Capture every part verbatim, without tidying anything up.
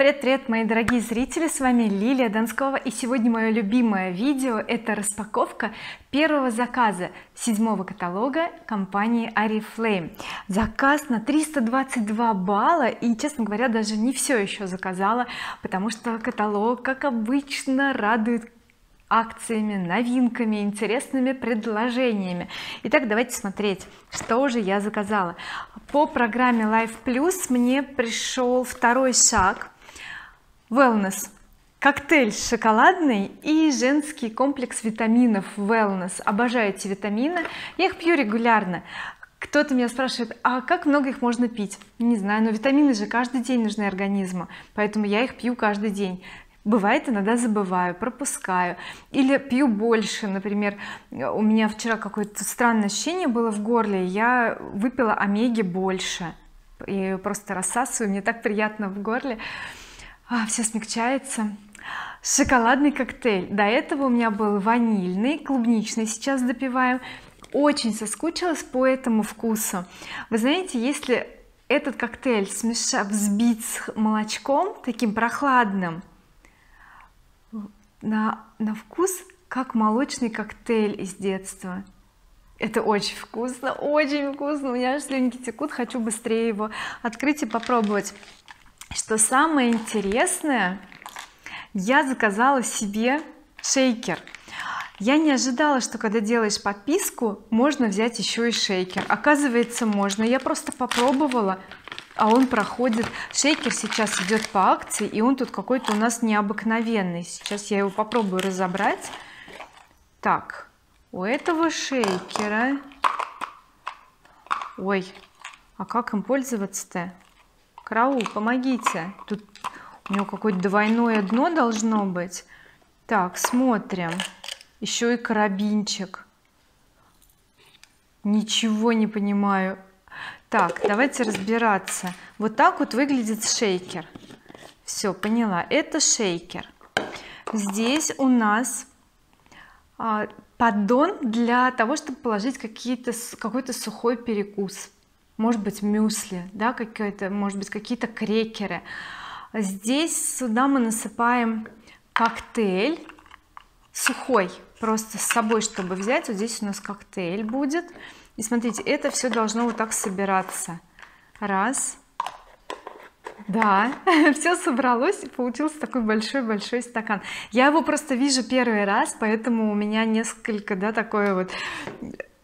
Привет, привет, мои дорогие зрители, с вами Лилия Донскова, и сегодня мое любимое видео — это распаковка первого заказа седьмого каталога компании Oriflame. Заказ на триста двадцать два балла, и, честно говоря, даже не все еще заказала, потому что каталог, как обычно, радует акциями, новинками, интересными предложениями. Итак, давайте смотреть, что же я заказала. По программе Life Plus мне пришел второй шаг Wellness, коктейль шоколадный и женский комплекс витаминов Wellness. Обожаю эти витамины, я их пью регулярно. Кто-то меня спрашивает, а как много их можно пить? Не знаю, но витамины же каждый день нужны организму, поэтому я их пью каждый день. Бывает, иногда забываю, пропускаю или пью больше. Например, у меня вчера какое-то странное ощущение было в горле, я выпила омеги больше, я ее просто рассасываю, мне так приятно в горле, а, все смягчается. Шоколадный коктейль, до этого у меня был ванильный, клубничный сейчас допиваем. Очень соскучилась по этому вкусу. Вы знаете, если этот коктейль смешать, взбить с молочком таким прохладным, На, на вкус как молочный коктейль из детства, это очень вкусно, очень вкусно, у меня аж слюнки текут, хочу быстрее его открыть и попробовать. Что самое интересное, я заказала себе шейкер. Я не ожидала, что когда делаешь подписку, можно взять еще и шейкер. Оказывается, можно. Я просто попробовала, а он проходит, шейкер сейчас идет по акции, и он тут какой-то у нас необыкновенный. Сейчас я его попробую разобрать. Так, у этого шейкера, ой, а как им пользоваться-то? Караул, помогите, тут у него какое-то двойное дно должно быть. Так, смотрим, еще и карабинчик, ничего не понимаю. Так, давайте разбираться. Вот так вот выглядит шейкер. Все, поняла, это шейкер. Здесь у нас а, поддон для того, чтобы положить какие-то какой-то сухой перекус, может быть мюсли, да, какие-то, может быть какие-то крекеры. Здесь сюда мы насыпаем коктейль сухой, просто с собой чтобы взять. Вот здесь у нас коктейль будет. И смотрите, это все должно вот так собираться. Раз. Да, все собралось, и получился такой большой-большой стакан. Я его просто вижу первый раз, поэтому у меня несколько, да, такое вот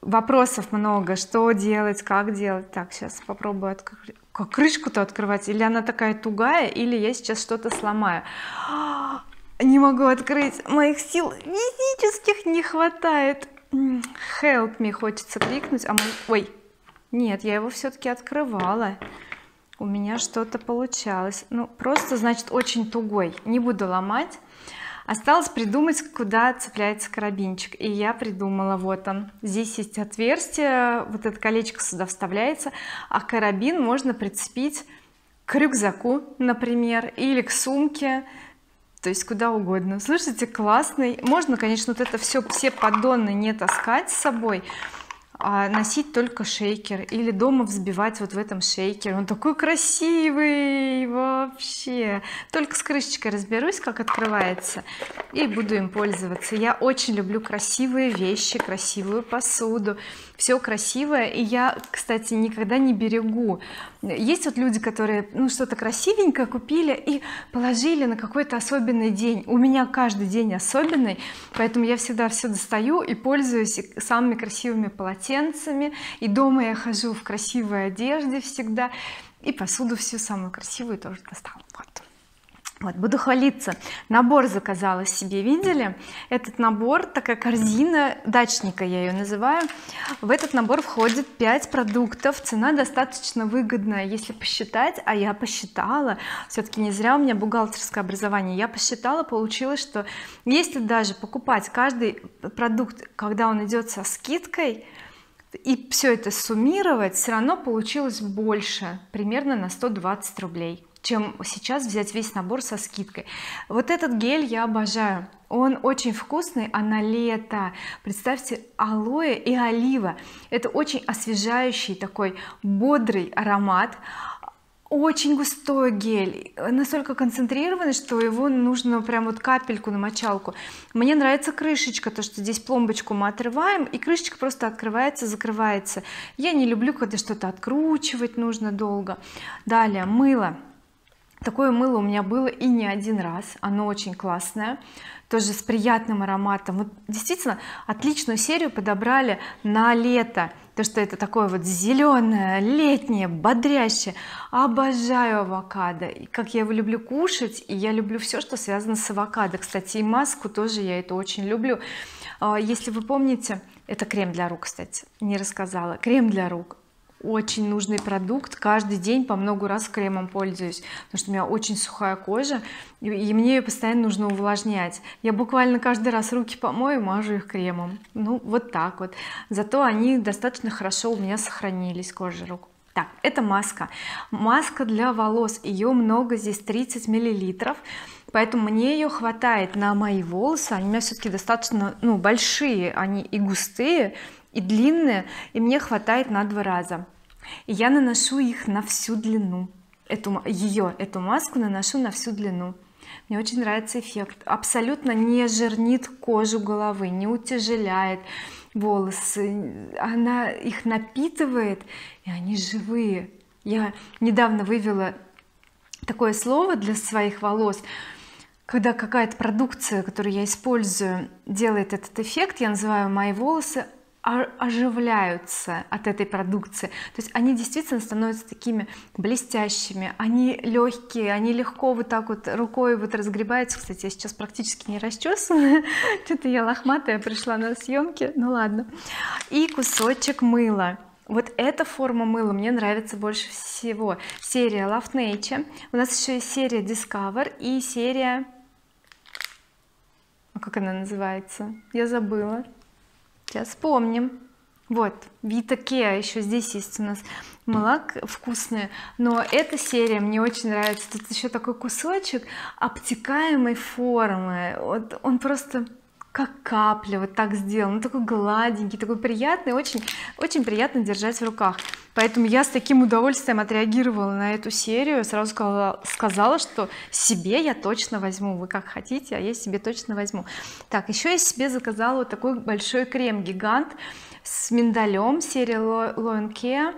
вопросов много, что делать, как делать. Так, сейчас попробую открыть. Как крышку-то открывать? Или она такая тугая, или я сейчас что-то сломаю. Не могу открыть, моих сил физических не хватает. Help me хочется крикнуть, а мы... ой, нет, я его все-таки открывала, у меня что-то получалось. Ну просто, значит, очень тугой, не буду ломать. Осталось придумать, куда цепляется карабинчик, и я придумала. Вот он, здесь есть отверстие, вот это колечко сюда вставляется, а карабин можно прицепить к рюкзаку, например, или к сумке, то есть куда угодно. Слушайте, классный. Можно, конечно, вот это все, все поддоны не таскать с собой, а носить только шейкер или дома взбивать вот в этом шейкере. Он такой красивый вообще. Только с крышечкой разберусь, как открывается, и буду им пользоваться. Я очень люблю красивые вещи, красивую посуду, все красивое. И я, кстати, никогда не берегу. Есть вот люди, которые ну что-то красивенькое купили и положили на какой-то особенный день. У меня каждый день особенный, поэтому я всегда все достаю и пользуюсь самыми красивыми полотенцами. И дома я хожу в красивой одежде всегда, и посуду всю самую красивую тоже достала. Вот. Вот, буду хвалиться. Набор заказала себе, видели? Этот набор, такая корзина дачника, я ее называю. В этот набор входит пять продуктов. Цена достаточно выгодная, если посчитать. А я посчитала, все-таки не зря у меня бухгалтерское образование. Я посчитала, получилось, что если даже покупать каждый продукт, когда он идет со скидкой, и все это суммировать, все равно получилось больше, примерно на сто двадцать рублей, чем сейчас взять весь набор со скидкой. Вот этот гель я обожаю, он очень вкусный, а на лето, представьте, алоэ и олива, это очень освежающий такой бодрый аромат. очень густой гель, настолько концентрированный, что его нужно прям вот капельку на мочалку. Мне нравится крышечка, то что здесь пломбочку мы отрываем, и крышечка просто открывается, закрывается. Я не люблю, когда что-то откручивать нужно долго. Далее мыло. Такое мыло у меня было и не один раз, оно очень классное, тоже с приятным ароматом. Вот действительно отличную серию подобрали на лето, то что это такое вот зеленое, летнее, бодрящее. Обожаю авокадо, и как я его люблю кушать, и я люблю все, что связано с авокадо. Кстати, и маску тоже я это очень люблю. Если вы помните, это крем для рук, кстати, не рассказала, крем для рук. Очень нужный продукт, каждый день по много раз кремом пользуюсь, потому что у меня очень сухая кожа, и мне ее постоянно нужно увлажнять. Я буквально каждый раз руки помою, мажу их кремом. Ну вот так вот, зато они достаточно хорошо у меня сохранились, кожа рук. Так, это маска маска для волос, ее много, здесь тридцать миллилитров, поэтому мне ее хватает на мои волосы. Они у меня все-таки достаточно, ну, большие, они и густые, и длинные, и мне хватает на два раза. И я наношу их на всю длину, эту ее эту маску наношу на всю длину. Мне очень нравится эффект, абсолютно не жирнит кожу головы, не утяжеляет волосы, она их напитывает, и они живые. Я недавно вывела такое слово для своих волос. Когда какая-то продукция, которую я использую, делает этот эффект, я называю мои волосы оживляются от этой продукции. То есть они действительно становятся такими блестящими, они легкие, они легко вот так вот рукой вот разгребаются. Кстати, я сейчас практически не расчесана, что-то я лохматая пришла на съемки, ну ладно. И кусочек мыла. Вот эта форма мыла мне нравится больше всего. Серия Love Nature. У нас еще есть серия Discover и серия, как она называется, я забыла. Сейчас вспомним. Вот VitaCare, еще здесь есть у нас мыла вкусные, но эта серия мне очень нравится. Тут еще такой кусочек обтекаемой формы, вот он просто как капля вот так сделан, он такой гладенький, такой приятный, очень очень приятно держать в руках. Поэтому я с таким удовольствием отреагировала на эту серию, сразу сказала, сказала что себе я точно возьму. Вы как хотите, а я себе точно возьму. Так, еще я себе заказала вот такой большой крем гигант с миндалем, серия Loving Care.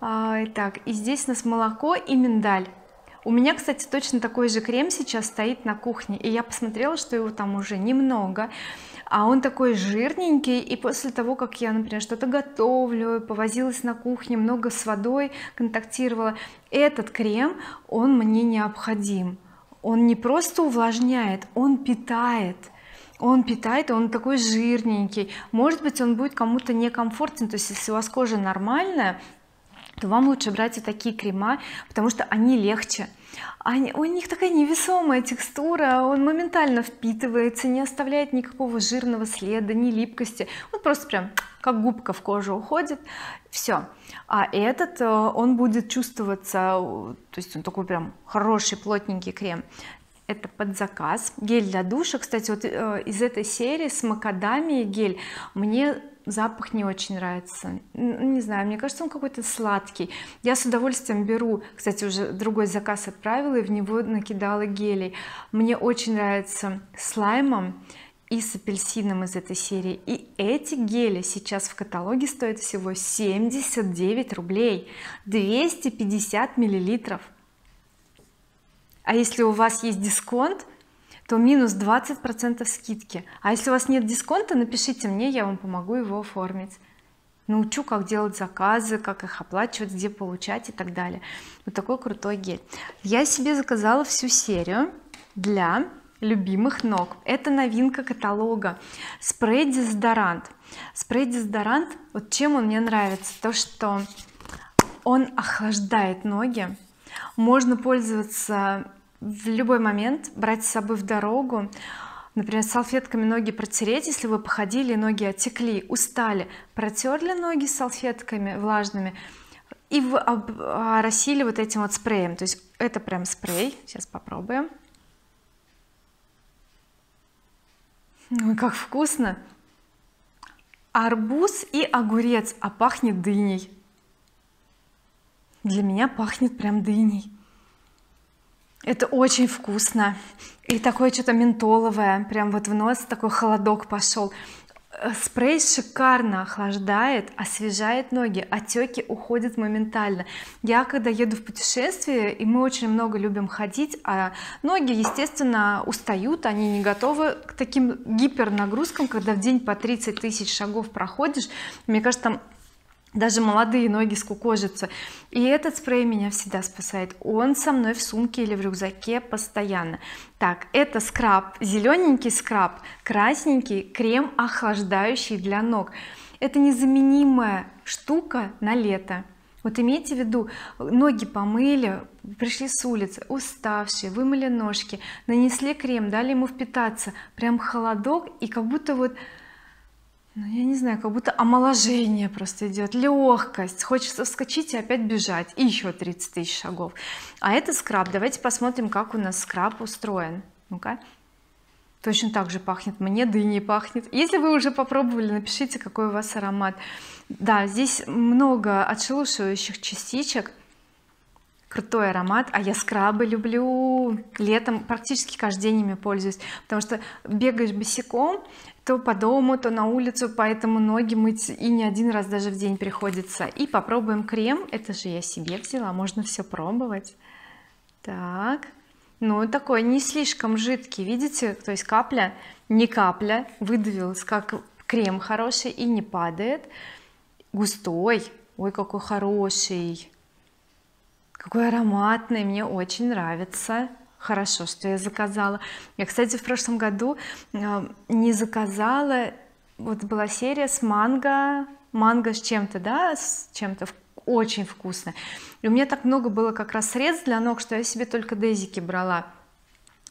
А, так, и здесь у нас молоко и миндаль. У меня, кстати, точно такой же крем сейчас стоит на кухне, и я посмотрела, что его там уже немного, а он такой жирненький. И после того, как я, например, что-то готовлю, повозилась на кухне, много с водой контактировала, этот крем, он мне необходим. Он не просто увлажняет, он питает. Он питает, он такой жирненький. Может быть, он будет кому-то некомфортен, то есть если у вас кожа нормальная, то вам лучше брать вот такие крема, потому что они легче, они, у них такая невесомая текстура, он моментально впитывается, не оставляет никакого жирного следа, ни липкости, он просто прям как губка в кожу уходит, все. А этот, он будет чувствоваться, то есть он такой прям хороший, плотненький крем. Это под заказ. Гель для душа, кстати, вот из этой серии с макадамией гель, мне запах не очень нравится, не знаю, мне кажется, он какой-то сладкий. Я с удовольствием беру, кстати, уже другой заказ отправила и в него накидала гелей. Мне очень нравится с лаймом и с апельсином из этой серии. И эти гели сейчас в каталоге стоят всего семьдесят девять рублей, двести пятьдесят миллилитров. А если у вас есть дисконт, то минус двадцать процентов скидки. А если у вас нет дисконта, напишите мне, я вам помогу его оформить, научу, как делать заказы, как их оплачивать, где получать и так далее. Вот такой крутой гель. Я себе заказала всю серию для любимых ног. Это новинка каталога. Спрей-дезодорант. Спрей-дезодорант, вот чем он мне нравится, то что он охлаждает ноги, можно пользоваться в любой момент, брать с собой в дорогу, например, салфетками ноги протереть, если вы походили, ноги отекли, устали, протерли ноги салфетками влажными и оросили вот этим вот спреем. То есть это прям спрей, сейчас попробуем. Ну как вкусно, арбуз и огурец, а пахнет дыней. для меня пахнет прям дыней. Это очень вкусно и такое что-то ментоловое, прям вот в нос такой холодок пошел. Спрей шикарно охлаждает, освежает ноги, отеки уходят моментально. Я когда еду в путешествие, и мы очень много любим ходить, а ноги, естественно, устают, они не готовы к таким гипернагрузкам, когда в день по тридцать тысяч шагов проходишь, мне кажется, там даже молодые ноги скукожатся. И этот спрей меня всегда спасает, он со мной в сумке или в рюкзаке постоянно. Так, это скраб, зелененький скраб, красненький крем охлаждающий для ног. Это незаменимая штука на лето. Вот имейте в виду, ноги помыли, пришли с улицы уставшие, вымыли ножки, нанесли крем, дали ему впитаться, прям холодок, и как будто вот, ну, я не знаю, как будто омоложение просто идет, легкость, хочется вскочить и опять бежать, и еще тридцать тысяч шагов. А это скраб, давайте посмотрим, как у нас скраб устроен. Ну-ка, точно так же пахнет, мне дыней пахнет. Если вы уже попробовали, напишите, какой у вас аромат. Да, здесь много отшелушивающих частичек, крутой аромат. А я скрабы люблю, летом практически каждый день ими пользуюсь, потому что бегаешь босиком то по дому, то на улицу, поэтому ноги мыть и не один раз даже в день приходится. И попробуем крем, это же я себе взяла, можно все пробовать. Так, ну такой не слишком жидкий, видите, то есть капля, не капля, выдавилась как крем хороший и не падает, густой, ой какой хороший, какой ароматный, мне очень нравится. Хорошо, что я заказала. Я, кстати, в прошлом году не заказала, вот была серия с манго, манго с чем-то, да, с чем-то, очень вкусно. И у меня так много было как раз средств для ног, что я себе только дезики брала.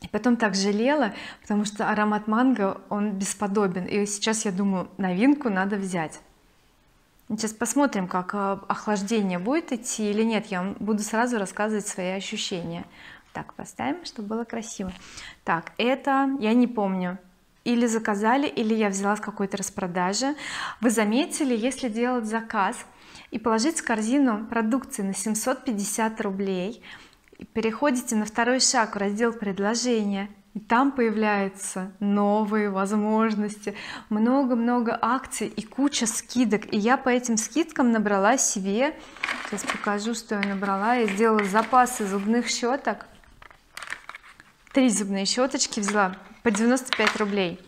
И потом так жалела, потому что аромат манго, он бесподобен. И сейчас я думаю, новинку надо взять. Сейчас посмотрим, как охлаждение будет идти или нет. Я вам буду сразу рассказывать свои ощущения. Так, поставим, чтобы было красиво. Так, это я не помню, или заказали, или я взяла с какой-то распродажи. Вы заметили, если делать заказ и положить в корзину продукции на семьсот пятьдесят рублей, переходите на второй шаг в раздел предложения, и там появляются новые возможности, много-много акций и куча скидок. И я по этим скидкам набрала себе, сейчас покажу, что я набрала. Я сделала запасы зубных щеток, три зубные щеточки взяла по девяносто пять рублей.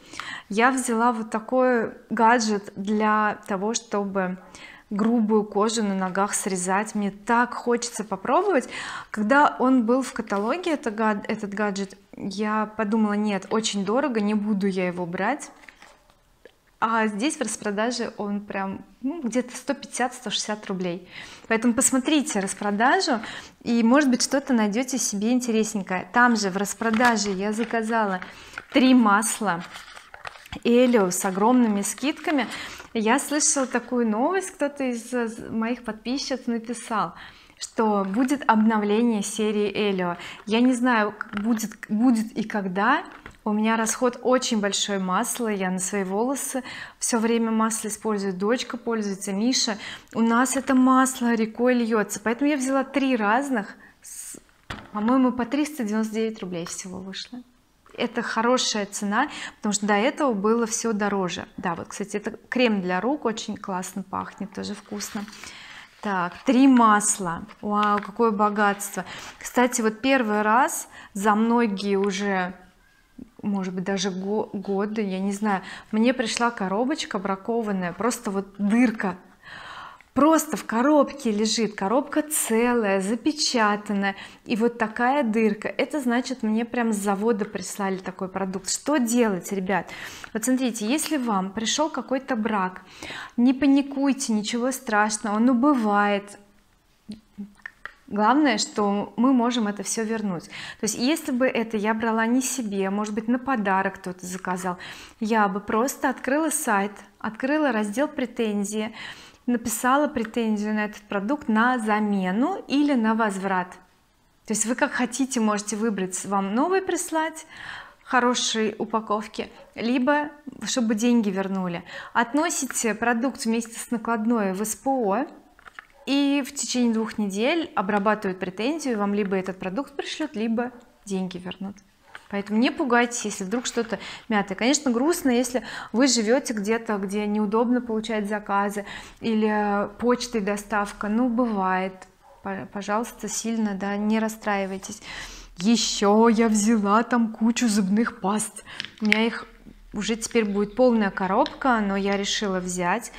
Я взяла вот такой гаджет для того, чтобы грубую кожу на ногах срезать. Мне так хочется попробовать. Когда он был в каталоге, этот гаджет, я подумала, нет, очень дорого, не буду я его брать. А здесь в распродаже он прям, ну, где-то сто пятьдесят — сто шестьдесят рублей. Поэтому посмотрите распродажу, и может быть что-то найдете себе интересненькое. Там же в распродаже я заказала три масла Elio с огромными скидками. Я слышала такую новость, кто-то из моих подписчиц написал, что будет обновление серии Elio. Я не знаю, будет, будет и когда. У меня расход очень большой масла, я на свои волосы все время масло использую, дочка пользуется, Миша, у нас это масло рекой льется, поэтому я взяла три разных, по-моему, по триста девяносто девять рублей всего вышло. Это хорошая цена, потому что до этого было все дороже. Да, вот, кстати, это крем для рук, очень классно пахнет, тоже вкусно. Так, три масла, вау, какое богатство. Кстати, вот первый раз за многие уже, может быть, даже годы, я не знаю, мне пришла коробочка бракованная, просто вот дырка, просто в коробке лежит, коробка целая, запечатанная, и вот такая дырка. Это значит, мне прям с завода прислали такой продукт. Что делать, ребят? Вот смотрите, если вам пришел какой-то брак, не паникуйте, ничего страшного, он убывает. Главное, что мы можем это все вернуть. То есть если бы это я брала не себе, может быть, на подарок кто-то заказал, я бы просто открыла сайт, открыла раздел претензии, написала претензию на этот продукт на замену или на возврат. То есть вы как хотите можете выбрать, вам новый прислать, хорошей упаковки, либо чтобы деньги вернули. Относите продукт вместе с накладной в СПО, и в течение двух недель обрабатывают претензию, вам либо этот продукт пришлют, либо деньги вернут. Поэтому не пугайтесь, если вдруг что-то мятое. Конечно, грустно, если вы живете где-то, где неудобно получать заказы или почтой доставка. Ну, бывает. Пожалуйста, сильно, да, не расстраивайтесь. Еще я взяла там кучу зубных паст. У меня их уже теперь будет полная коробка, но я решила взять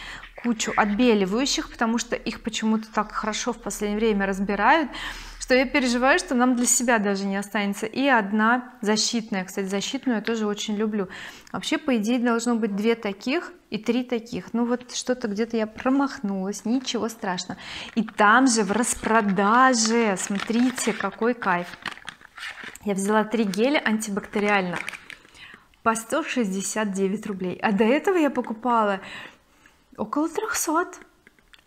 кучу отбеливающих, потому что их почему-то так хорошо в последнее время разбирают, что я переживаю, что нам для себя даже не останется. И одна защитная, кстати, защитную я тоже очень люблю. Вообще, по идее, должно быть две таких и три таких. Ну вот что-то где-то я промахнулась, ничего страшного. И там же в распродаже, смотрите, какой кайф. Я взяла три геля антибактериальных по сто шестьдесят девять рублей, а до этого я покупала около трёхсот.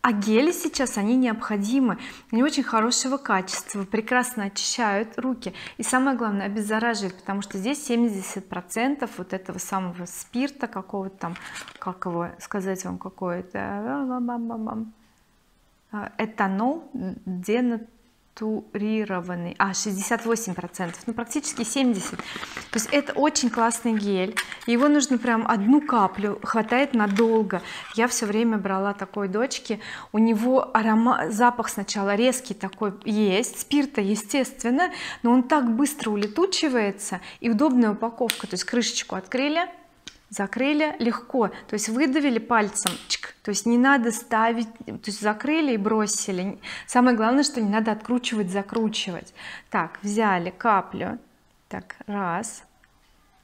А гели сейчас, они необходимы, они очень хорошего качества, прекрасно очищают руки и, самое главное, обеззараживают, потому что здесь семьдесят процентов вот этого самого спирта какого-то там, как его сказать вам, какой-то этанол денатурированный, а шестьдесят восемь процентов, ну практически семьдесят процентов. То есть это очень классный гель, его нужно прям одну каплю, хватает надолго. Я все время брала такой дочке, у него аромат, запах сначала резкий такой есть, спирта, естественно, но он так быстро улетучивается, и удобная упаковка, то есть крышечку открыли, закрыли легко, то есть выдавили пальцем, чик, то есть не надо ставить, то есть закрыли и бросили. Самое главное, что не надо откручивать, закручивать. Так, взяли каплю, так, раз,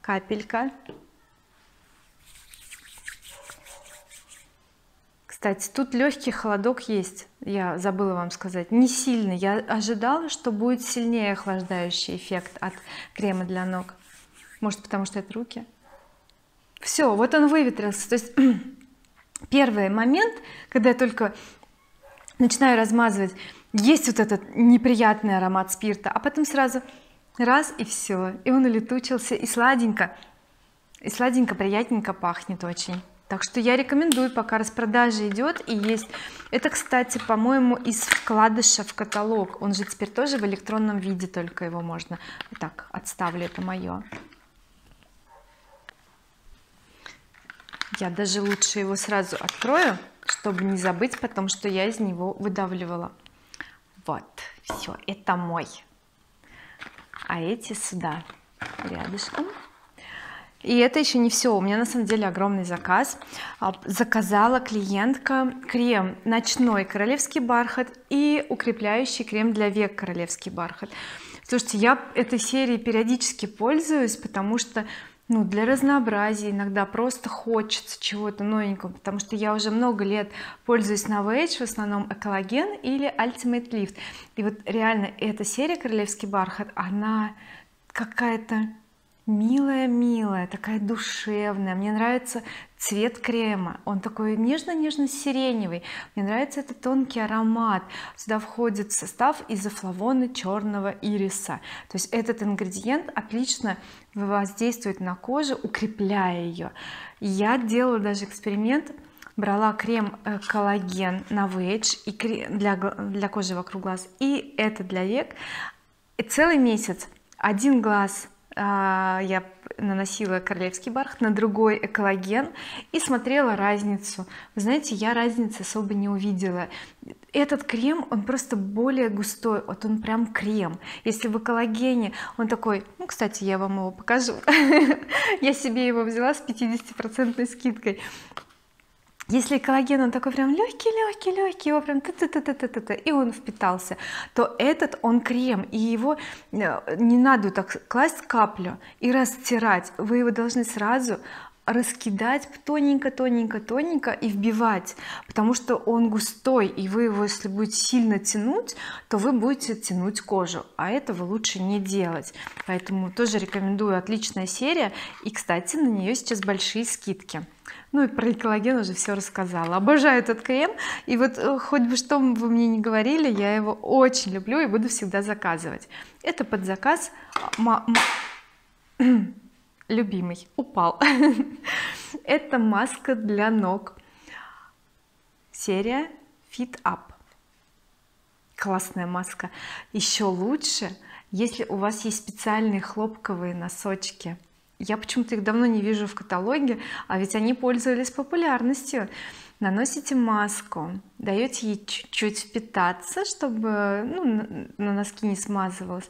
капелька. Кстати, тут легкий холодок есть, я забыла вам сказать, не сильный. Я ожидала, что будет сильнее охлаждающий эффект от крема для ног, может, потому что это руки. Все, вот он выветрился. То есть первый момент, когда я только начинаю размазывать, есть вот этот неприятный аромат спирта, а потом сразу раз, и все, и он улетучился, и сладенько, и сладенько, приятненько пахнет очень. Так что я рекомендую, пока распродажа идет и есть. Это, кстати, по-моему, из вкладыша в каталог, он же теперь тоже в электронном виде, только его можно. Так, отставлю, это мое. Я даже лучше его сразу открою, чтобы не забыть потом, что я из него выдавливала. Вот, все, это мой. А эти сюда, рядышком. И это еще не все, у меня на самом деле огромный заказ. Заказала клиентка крем ночной королевский бархат и укрепляющий крем для век королевский бархат. Слушайте, я этой серией периодически пользуюсь, потому что, ну, для разнообразия иногда просто хочется чего-то новенького, потому что я уже много лет пользуюсь NovAge, в основном Эколлаген или Ultimate Lift, и вот реально эта серия королевский бархат, она какая-то милая-милая, такая душевная. Мне нравится цвет крема, он такой нежно-нежно-сиреневый, мне нравится этот тонкий аромат. Сюда входит в состав изофлавоны черного ириса, то есть этот ингредиент отлично воздействует на кожу, укрепляя ее. Я делала даже эксперимент, брала крем коллаген NovAge и крем для, для кожи вокруг глаз, и это для век, и целый месяц один глаз я наносила королевский бархат, на другой эколлаген, и смотрела разницу. Вы знаете, я разницы особо не увидела. Этот крем, он просто более густой, вот он прям крем. Если в эколлагене он такой, ну, кстати, я вам его покажу, я себе его взяла с пятидесятипроцентной скидкой. Если коллаген, он такой прям легкий-легкий-легкий, его прям та-та-та-та-та-та, и он впитался, то этот он крем, и его не надо так класть каплю и растирать, вы его должны сразу раскидать тоненько-тоненько-тоненько и вбивать, потому что он густой, и вы его, если будете сильно тянуть, то вы будете тянуть кожу, а этого лучше не делать. Поэтому тоже рекомендую, отличная серия, и, кстати, на нее сейчас большие скидки. Ну и про эколлаген уже все рассказала. Обожаю этот крем, и вот хоть бы что вы мне не говорили, я его очень люблю и буду всегда заказывать. Это под заказ любимый упал. Это маска для ног, серия Feet Up. классная маска. Еще лучше, если у вас есть специальные хлопковые носочки. Я почему-то их давно не вижу в каталоге, а ведь они пользовались популярностью. Наносите маску, даете ей чуть-чуть впитаться, чтобы ну, на носки не смазывалось,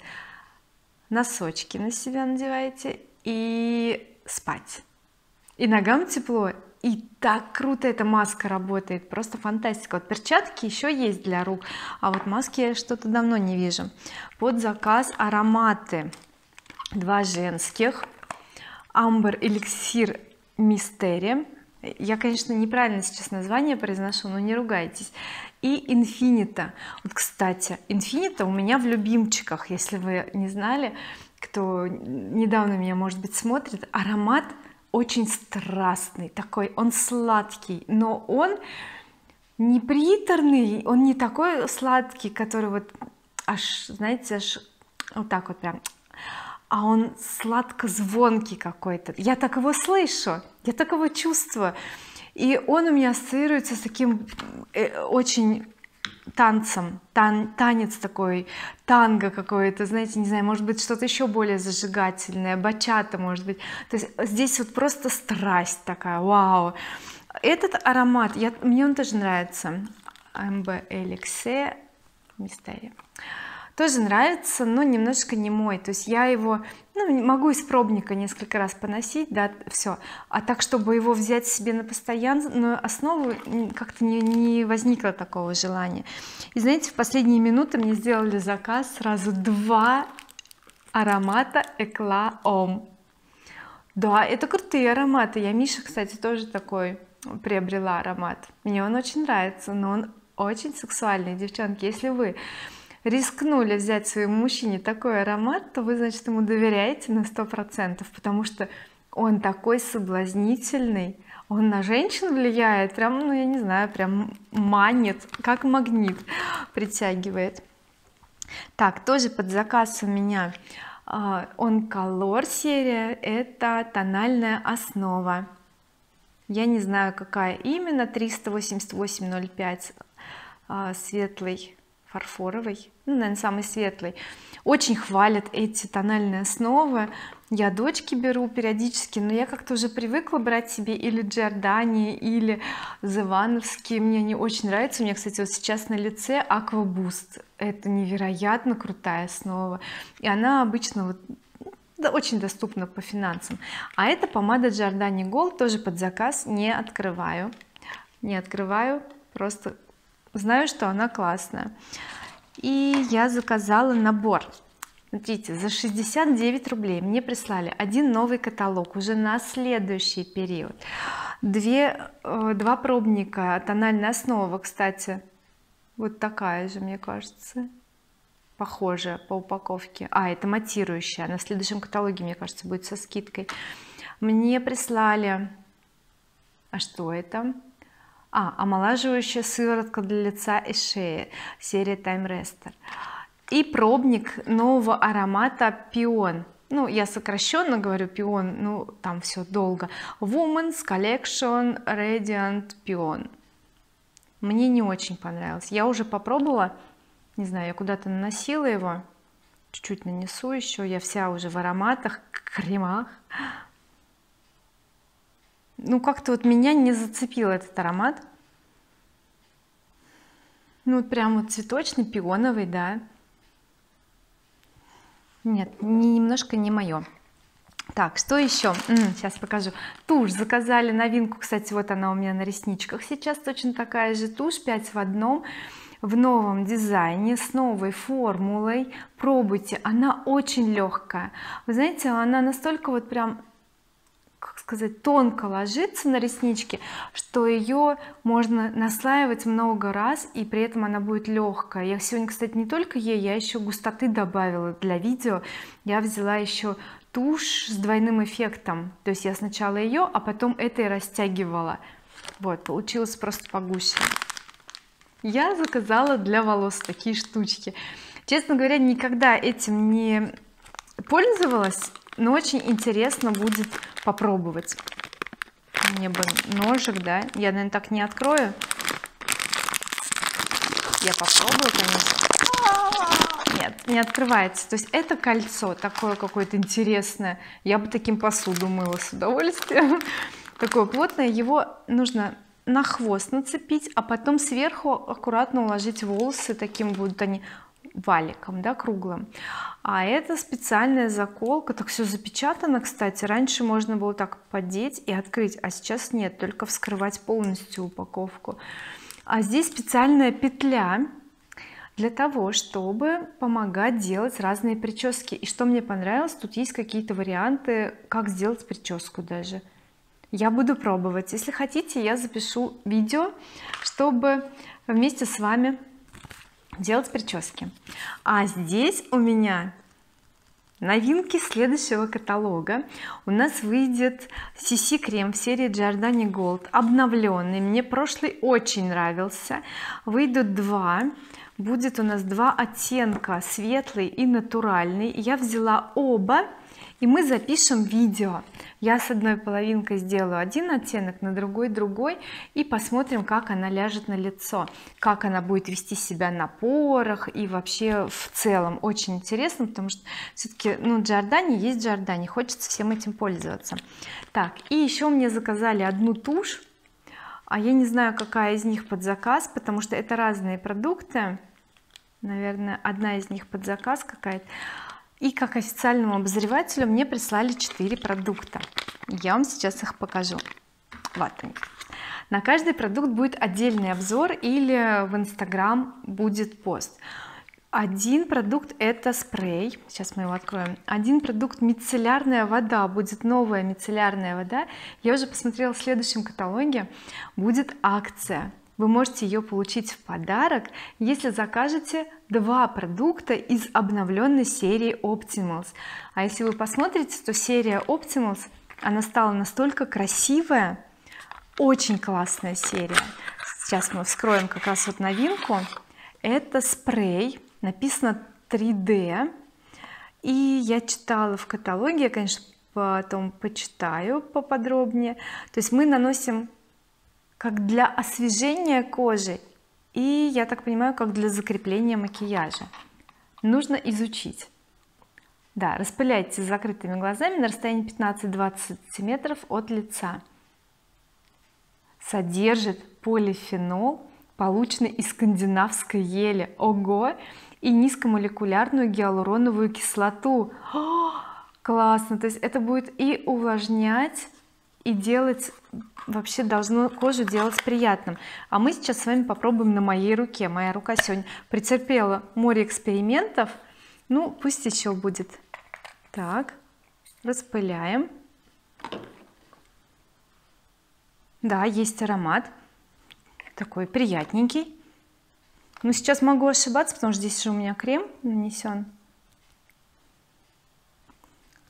носочки на себя надеваете и спать, и ногам тепло. И так круто эта маска работает, просто фантастика. Вот перчатки еще есть для рук, а вот маски я что-то давно не вижу. Под заказ ароматы: два женских, амбер эликсир мистерия, я, конечно, неправильно сейчас название произношу, но не ругайтесь, и Infinita. Вот, кстати, Infinita у меня в любимчиках, если вы не знали, кто недавно меня, может быть, смотрит. Аромат очень страстный такой, он сладкий, но он не приторный, он не такой сладкий, который вот аж, знаете, аж вот так вот прям, а он сладко-звонкий какой-то. Я так его слышу, я так его чувствую, и он у меня ассоциируется с таким очень танцем, тан, танец такой, танго какое-то, знаете, не знаю, может быть, что-то еще более зажигательное, бачата, может быть. То есть здесь вот просто страсть такая, вау. Этот аромат, я, мне он тоже нравится, эм бэ Elixir Mystery, тоже нравится, но немножко не мой, то есть я его ну, могу из пробника несколько раз поносить, да, все, а так, чтобы его взять себе на постоянную основу, как-то не, не возникло такого желания. И знаете, в последние минуты мне сделали заказ сразу два аромата Экла Ом. Да, это крутые ароматы. Я Миша, кстати, тоже такой приобрела аромат, мне он очень нравится, но он очень сексуальный. Девчонки, если вы рискнули взять своему мужчине такой аромат, то вы, значит, ему доверяете на сто процентов, потому что он такой соблазнительный, он на женщин влияет прям, ну я не знаю, прям манит, как магнит притягивает. Так, тоже под заказ у меня On Color серия, это тональная основа, я не знаю, какая именно, триста восемьдесят восемь ноль пять, светлый фарфоровый, ну, наверное, самый светлый. Очень хвалят эти тональные основы, я дочке беру периодически, но я как-то уже привыкла брать себе или Giordani, или Зевановские, мне они очень нравятся. У меня, кстати, вот сейчас на лице Aqua Boost, это невероятно крутая основа, и она обычно вот очень доступна по финансам. А это помада Giordani Gold, тоже под заказ, не открываю, не открываю, просто знаю, что она классная. И я заказала набор, смотрите, за шестьдесят девять рублей мне прислали один новый каталог уже на следующий период, две, два пробника тональная основа, кстати, вот такая же, мне кажется, похожая по упаковке, а это матирующая, на следующем каталоге, мне кажется, будет со скидкой. Мне прислали, а что это? А, омолаживающая сыворотка для лица и шеи, серия Time Restor, и пробник нового аромата Pion, ну я сокращенно говорю Pion, ну там все долго, Women's Collection Radiant Pion. Мне не очень понравилось, я уже попробовала, не знаю, я куда-то наносила его, чуть-чуть нанесу еще, я вся уже в ароматах, кремах. Ну как-то вот меня не зацепил этот аромат, ну прям вот цветочный, пионовый, да, нет, немножко не мое. Так, что еще? Сейчас покажу. Тушь заказали, новинку, кстати, вот она у меня на ресничках сейчас, точно такая же тушь, пять в одном, в новом дизайне, с новой формулой, пробуйте, она очень легкая, вы знаете, она настолько вот прям, как сказать, тонко ложится на реснички, что ее можно наслаивать много раз, и при этом она будет легкая. Я сегодня, кстати, не только ей, я еще густоты добавила для видео, я взяла еще тушь с двойным эффектом, то есть я сначала ее, а потом это и растягивала, вот, получилось просто погуще. Я заказала для волос такие штучки, честно говоря, никогда этим не пользовалась, но очень интересно будет попробовать. Мне бы ножик, да, я, наверное, так не открою, я попробую, конечно. Нет, не открывается. То есть это кольцо такое какое-то интересное. Я бы таким посуду мыла с удовольствием. Такое плотное. Его нужно на хвост нацепить, а потом сверху аккуратно уложить волосы. Таким будут они валиком, да, круглым. А это специальная заколка. Так все запечатано, кстати. Раньше можно было так поддеть и открыть, а сейчас нет, только вскрывать полностью упаковку. А здесь специальная петля для того, чтобы помогать делать разные прически. И что мне понравилось, тут есть какие-то варианты, как сделать прическу даже. Я буду пробовать. Если хотите, я запишу видео, чтобы вместе с вами делать прически. А здесь у меня новинки следующего каталога. У нас выйдет си си крем в серии Giordani Gold обновленный. Мне прошлый очень нравился. Выйдут два. Будет у нас два оттенка, светлый и натуральный. Я взяла оба, и мы запишем видео. Я с одной половинкой сделаю один оттенок, на другой другой, и посмотрим, как она ляжет на лицо, как она будет вести себя на порах и вообще в целом. Очень интересно, потому что все-таки, ну, Giordani есть Giordani, хочется всем этим пользоваться. Так, и еще мне заказали одну тушь, а я не знаю, какая из них под заказ, потому что это разные продукты. Наверное, одна из них под заказ какая-то. И как официальному обозревателю мне прислали четыре продукта. Я вам сейчас их покажу. Вот они. На каждый продукт будет отдельный обзор или в Инстаграм будет пост. Один продукт — это спрей. Сейчас мы его откроем. Один продукт — мицеллярная вода. Будет новая мицеллярная вода. Я уже посмотрела, в следующем каталоге будет акция. Вы можете ее получить в подарок, если закажете два продукта из обновленной серии Optimals. А если вы посмотрите, то серия Optimals, она стала настолько красивая, очень классная серия. Сейчас мы вскроем как раз вот новинку. Это спрей, написано три дэ, и я читала в каталоге, я, конечно, потом почитаю поподробнее. То есть мы наносим как для освежения кожи и, я так понимаю, как для закрепления макияжа. Нужно изучить. Да, распыляйте с закрытыми глазами на расстоянии пятнадцать-двадцать сантиметров от лица. Содержит полифенол, полученный из скандинавской ели. Ого! И низкомолекулярную гиалуроновую кислоту. О, классно! То есть это будет и увлажнять, и делать, вообще должно кожу делать приятным. А мы сейчас с вами попробуем на моей руке. Моя рука сегодня претерпела море экспериментов, ну пусть еще будет. Так, распыляем. Да, есть аромат такой приятненький. Ну, сейчас могу ошибаться, потому что здесь же у меня крем нанесен.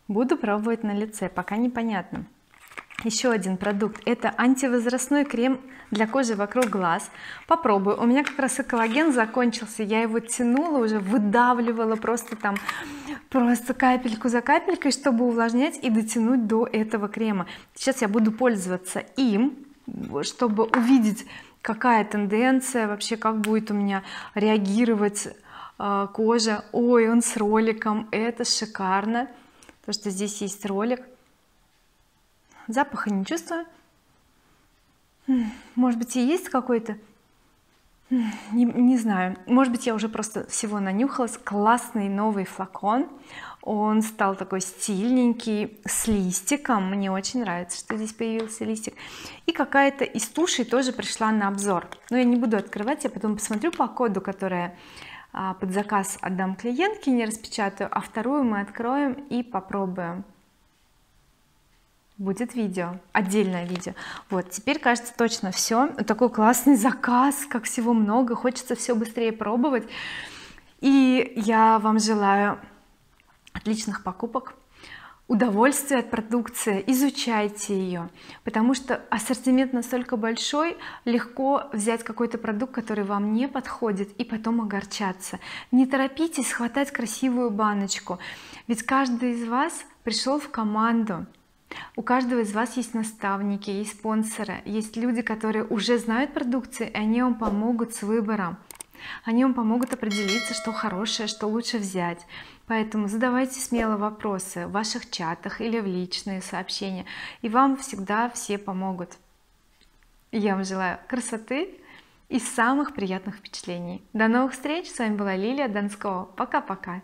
Буду пробовать на лице, пока непонятно. Еще один продукт — это антивозрастной крем для кожи вокруг глаз. Попробую. У меня как раз и коллаген закончился, я его тянула уже, выдавливала просто там просто капельку за капелькой, чтобы увлажнять и дотянуть до этого крема. Сейчас я буду пользоваться им, чтобы увидеть, какая тенденция вообще, как будет у меня реагировать э, кожа. Ой, он с роликом, это шикарно, потому что здесь есть ролик. Запаха не чувствую, может быть, и есть какой-то, не, не знаю, может быть, я уже просто всего нанюхалась. Классный новый флакон, он стал такой стильненький, с листиком. Мне очень нравится, что здесь появился листик. И какая-то из тушей тоже пришла на обзор, но я не буду открывать, я потом посмотрю по коду, которая под заказ отдам клиентке, не распечатаю, а вторую мы откроем и попробуем. Будет видео, отдельное видео. Вот, теперь, кажется, точно все. Такой классный заказ, как всего много, хочется все быстрее пробовать. И я вам желаю отличных покупок, удовольствия от продукции, изучайте ее, потому что ассортимент настолько большой, легко взять какой-то продукт, который вам не подходит, и потом огорчаться. Не торопитесь хватать красивую баночку, ведь каждый из вас пришел в команду. У каждого из вас есть наставники, есть спонсоры, есть люди, которые уже знают продукцию, и они вам помогут с выбором. они вам помогут определиться, что хорошее, что лучше взять. Поэтому задавайте смело вопросы в ваших чатах или в личные сообщения, и вам всегда все помогут. Я вам желаю красоты и самых приятных впечатлений. До новых встреч! С вами была Лилия Донскова. Пока-пока!